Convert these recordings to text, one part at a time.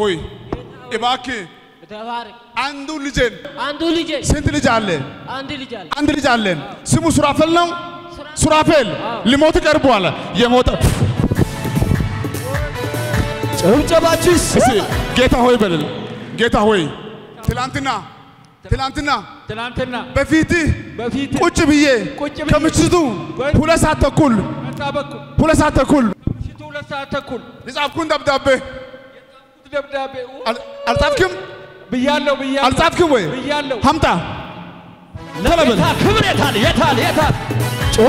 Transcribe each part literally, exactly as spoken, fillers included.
هوي إباكي عندولي جن عندولي جن سنتلي جالين عندولي جال عندولي جالين سمو سرافل نعم سرافل لموت كربوالا يموت أنت باجيس جيتا هوي بدل جيتا هوي تلانتنا تلانتنا تلانتنا بفيتي بفيتي كوتشبيه كمشتو بولا ساتا كل بولا ساتا كل بولا ساتا كل نزعب كون دبدبة دبدبة ألتافكم بيالو بيالو ألتافكم وين بيالو همتا لا لا لا كبر يتال يتال يتال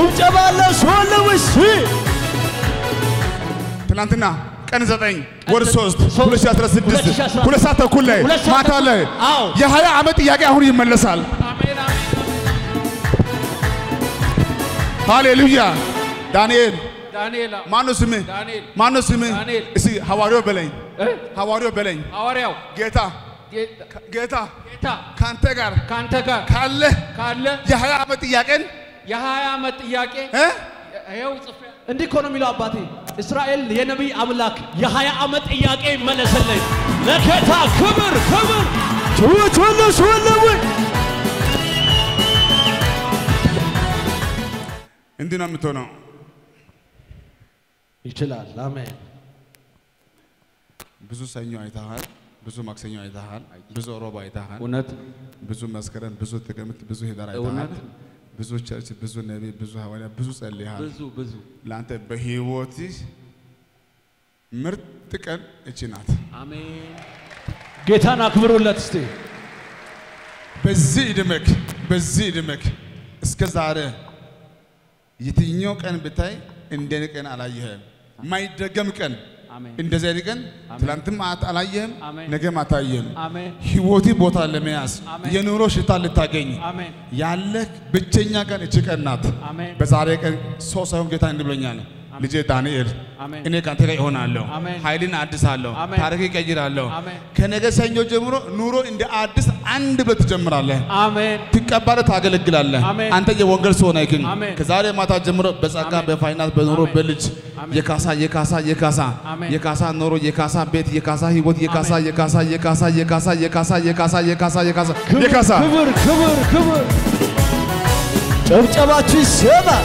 أنت باجيس ولا وشي تلانتنا كان زين ورسوست كل شيء ترى سدست كل ساعة كله ما تلا يا هيا عمتي يا كه هوري من السال هاليلويا دانيال ما نسمي ما نسمي إسي هواريو بلين هواريو بلين هواريو جيتا جيتا كانتكار كانتكار كارله كارله يا هيا عمتي يا كن يا هيا عمتي يا كه هيا وصفه عندي كونو ميلو أباتي إسرائيل يا نبي أملاك يا هيا أمد إياك إيه ملا سلّي نكتا كبر كبر شو تولى شو اللوي عندنا متونا يشلال لامين بزو سينيو عيدها بزو ماكسينيو عيدها بزو روبا عيدها ونت بزو مسكرن بزو تكرمت بزو هدار عيدها بزو شرط بزو نبي بزو هوايا بزو سليها بزو بزو لأنت بهيوتي مرتكن إجنات آمين جيتنا أكبر ولا تستي بزيد مك بزيد مك إسكزاره يتينيوك أن بتاعي إندينك أن عليهم ما يدرجمك أن إندزيرك أن تلانت ما أت عليهم نجم ما تايهم هيوتي بوتال لمياس ينوروش تال تاجيني يالك بتشينيا كان إتشيك النات بزارك سوسهم كتان دبلنيان لجي دانيال إني كاتك يهونا لهم هايلين أديس هالهم ثاركي كجير هالهم كأنك سينجو جمرو نورو إند أديس عند بلت جمر الله تكبر ثاقلك جل الله أنت جوانجر سونايكين كزاري ما تجمرو بس أكان بفاينات بنورو بلج يكاسا يكاسا يكاسا يكاسا نورو يكاسا بيت يكاسا هيبود يكاسا يكاسا يكاسا يكاسا يكاسا يكاسا يكاسا يكاسا يكاسا كبر كبر كبر جاب جاباتي سبا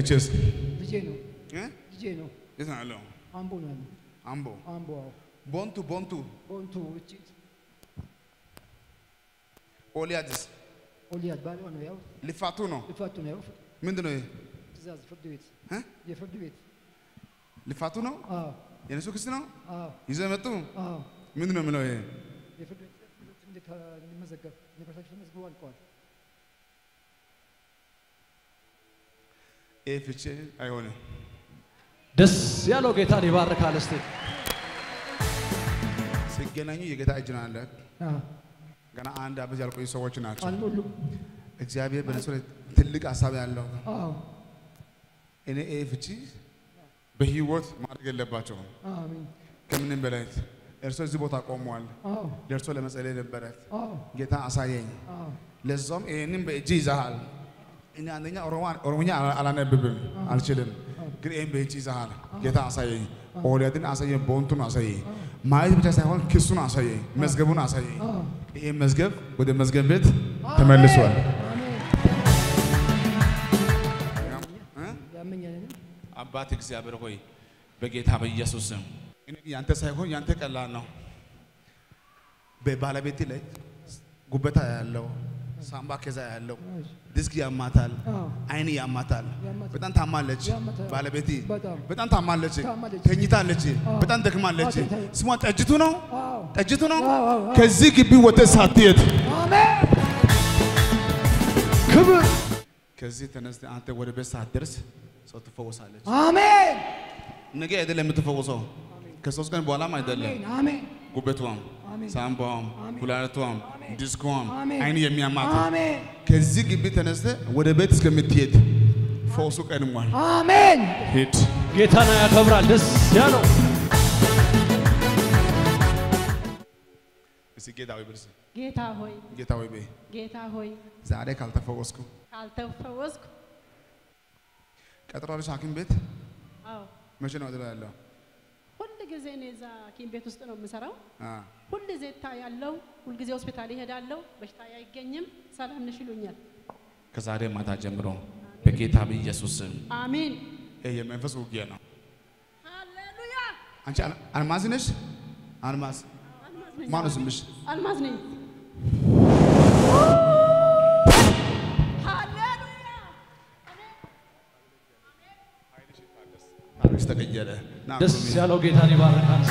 أجلس. بيجينو. ها؟ بيجينو. إيش نعلم؟ أمبو نعلم. أمبو. أمبو. بونتو بونتو. بونتو. أوليادس. أولياد بالو أنا ياو. لفاتونو. لفاتونو ياو. من دونه؟ تزاز فردويت. ها؟ يفردويت. لفاتونو؟ آه. يعني شو كسرنا؟ آه. يزاي متو؟ آه. من دونه منو يه؟ يفردويت. تندك نمزجك نبرسك نمزجوان كون. إيفيتشي أيهونه؟ دس يا لو جيتار يبارك على استي. سجنانيو يجيتار جنان لك. آه. كنا عند أبو جالكو يسوع جنات. أنولو. إجابية بنسولة تللك أصابع الله. آه. إني إيفيتشي بهيوت مارجل لباتهم. آمين. كم من بلاد؟ إرسل زبطة كوموال. آه. إرسل مسألة لبرت. آه. جيتار أصايين. آه. للزوم إني بيجي زهال. إني عندنا أروان أروانيا على على نبيبل على شلين كريم بيجي زهال جت عصايي أولادين عصايي بونتون عصايي مايز بتشا هون كيسون عصايي مزجبون عصايي إيه مزجب وده مزجب بيت تمر لسوال أباتك زيابر كوي بيجت هبي يسوسهم إنك يانتك سايكون يانتك الله نو ببالة بيتي لك غبتها الله سامبا كذا هالو ديسكي يا ماتال عيني يا ماتال بدن ثامالج بالبيتي بدن ثامالج تنيتالج بدن دكمالج سمو تجتونو تجتونو كذيك بيوت ساتيت كبر كذي تنزل أنت وربي ساترس صوت فوز عليك آمين نجي هذا لما تفوزه كسوس كان بولا ما يدل آمين قبتوام سامبام كولارتوام ديسكوام عيني يا ميا مات كذيك بيتنزل وربي تسكمتيت فوزك أنوان آمين هيت جيتنا يا كبرال دس يالو بس جيتا هوي بس جيتا هوي جيتا هوي بيه جيتا هوي زعلة كالتفوزكو كالتفوزكو كترى رش حكيم بيت ماشي نقدر على كل جزء إذا كين بيتوستنا مسرّو كل جزء تاعي علّو كل جزء هوسبيتالي هذا علّو بس تاعي جنّم سلام نشيلونيا كزاري ما تجمرو بكتاب يسوع آمين إيه من فسوق جنا هاللويا أنت أنا مازنش أنا ماز ما نسمش أنا مازني دس يالو جيتاني باركان.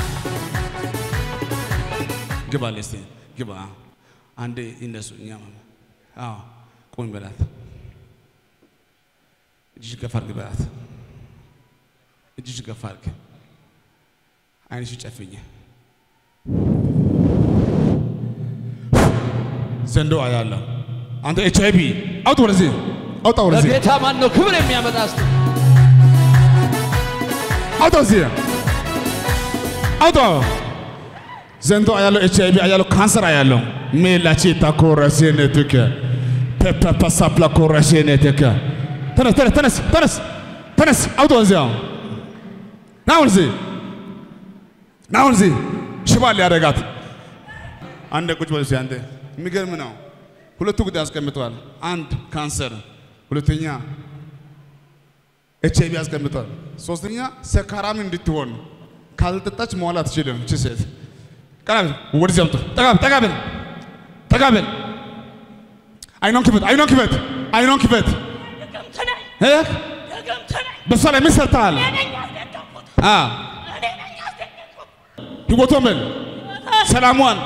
جبا لسه جبا. عندي إندس ونيا ماما. آه كون بلات. جيش كفارك بلات. جيش كفارك. أنا شو تشافيني. سندو على الله. عند إتش أي بي. أوت ورزين. أوت ورزين. جيتها ما إنه كبر ميا بدأست. أوتوزير، أوتو، زندو أيالو إتش أي بي أيالو كانسر أيالو، ميلاتي تاكوراسي نتكة، تبت تسابلا كوراسي نتكة، تنس تنس تنس تنس تنس أوتوزير، ناونزي، ناونزي، شباب يا رجال، عندك كتير بسيط عندك، ميكر مناو، كله تقدر أسكت متوال، عند كانسر، كله تنيا. إتشي بياس كمثال، سوستنيا سكارامين ديتون، خالد تاج مولات شيلهم، شيء، كلام، ورزيم تو، تكابل، تكابل، تكابل، أينون كبت، أينون كبت، أينون كبت، هيك، بس على مصر تعال، آه، يقطعمل، سلامون،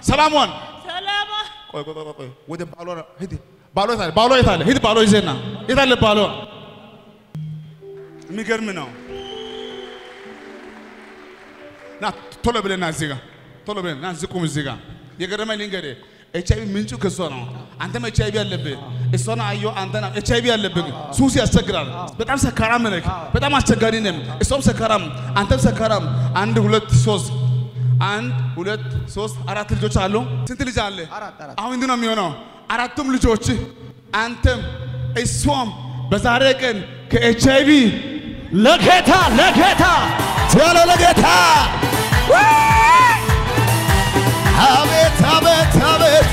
سلامون، سلامة، كوي كوي كوي كوي، وده بالو هيدي، بالو يثال، بالو يثال، هيدي بالو يزينا، يثال بالو. ميكرمنا، نا طلب لنا زيجا، طلب لنا نزكم زيجا، يكرمنا لينكره، إتشاي منشو كسرنا، عندنا إتشاي بيرلبي، إسرنا أيو عندنا إتشاي بيرلبي، سوسي أستغرار، بدم سكرام منك، بدم أستغرينهم، إسرام سكرام، عندنا سكرام، عند ولد سوس، عند ولد سوس، أراتل جو شالو، سنتلي جالله، أهوندنا ميونا، أراتم لجوتشي، عندهم إسوام، بزاركن كإتشاي بي لقيتها لقيتها تعالوا لقيتها هبت هبت هبت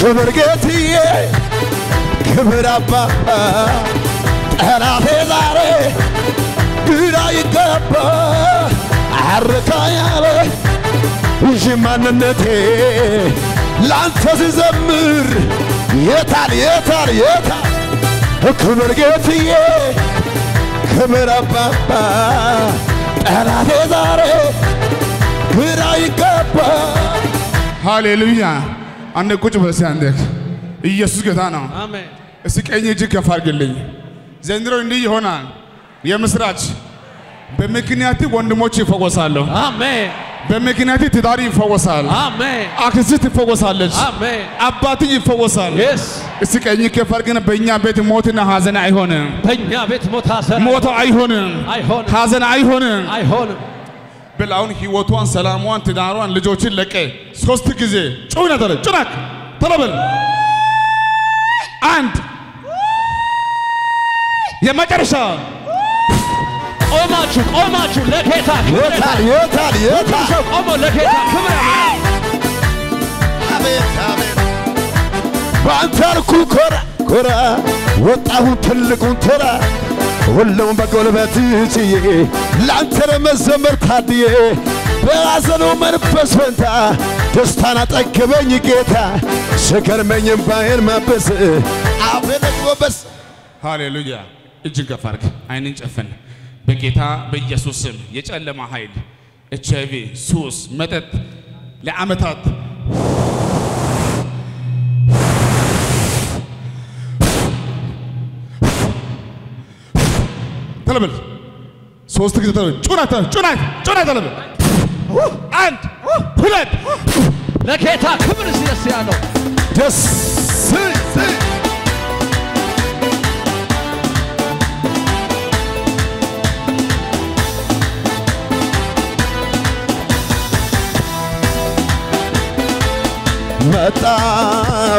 كبر قتيه كبر أبا أنا في زاري براي كبا عركا يالي جمان نتي لانساس زمر يتال يتال يتال كبر قتيه كبر بابا أنا في زاري براي كبا هاليلويا أنا كنت بس عندك يسوع كتانا آمين إسك أي شيء كفارق لي زندرو إندي هونا يا مسراج بمكنياتي وندموتشي فوقسالو آمين بمكنياتي تداري فوقسال آمين أكسيتي فوقسالج آمين أباتي فوقسال يس इसी कहीं के फर्क ना बनिया बेट मौत ना हाजन आई होने बनिया बेट मौत हाजन मौत आई होने हाजन आई होने बिलाउन ही वो तो अंसलामुआन तिदारुआन लजोची लके सोचते किसे चुना तले चुनाक तलबल एंड ये मचरशा ओमाचु ओमाचु लके था योता योता योता ओमो लके था कमरा में بانتر كورا كورا وطاهم تلقون ترى ولهم بقول بتيجي لانتر مزمر تادي برازنو من بسنتا تستانا تكبني كتا شكر من يباير ما بس عبدك وبس هاليلويا اجيك فرق عينين جفن بكتا بيسوس يجعل ما هايل اتش اي في سوس متت لعمتات تلبل، سوستك تلبل، جونات جونات جونات تلبل، أنت، هلاد، لكيتا كبر سياسيانو، جس، سي سي، متى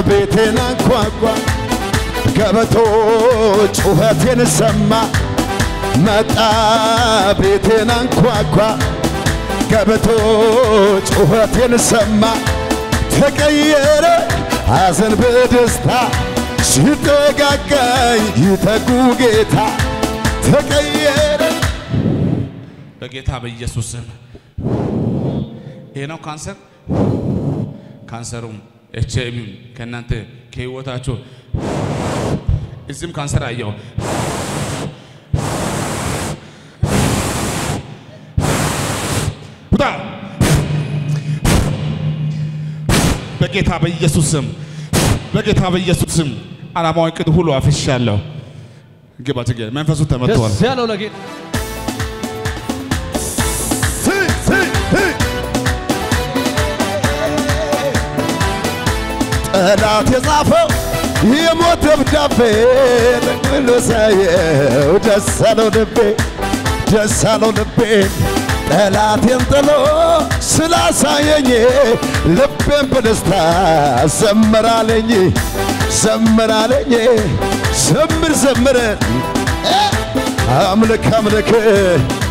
بيتنا قوى قوى، قبتو شوفتين السما. متى بيتنا نكواكوا كبتوج وهاتين سما تغير حزن بدستا شتوقاكاي يتقو جيتا تغير بجيتها بيسوس هنا كانسر كانسروم اتش ام كنانت كيوتاچو اسم كانسر ايو بدا بجيتها بيسوسم بجيتها بيسوسم انا ما يقد هو افشالو جبات جاي منفسو تمتوال يلا لكن لا تزعفوا هي موت بدافين كله سايه ودسالو دبي دسالو دبي لا تنطلوا سلا سايني لبين بدستا سمر عليني سمر عليني سمر سمر أملك أملك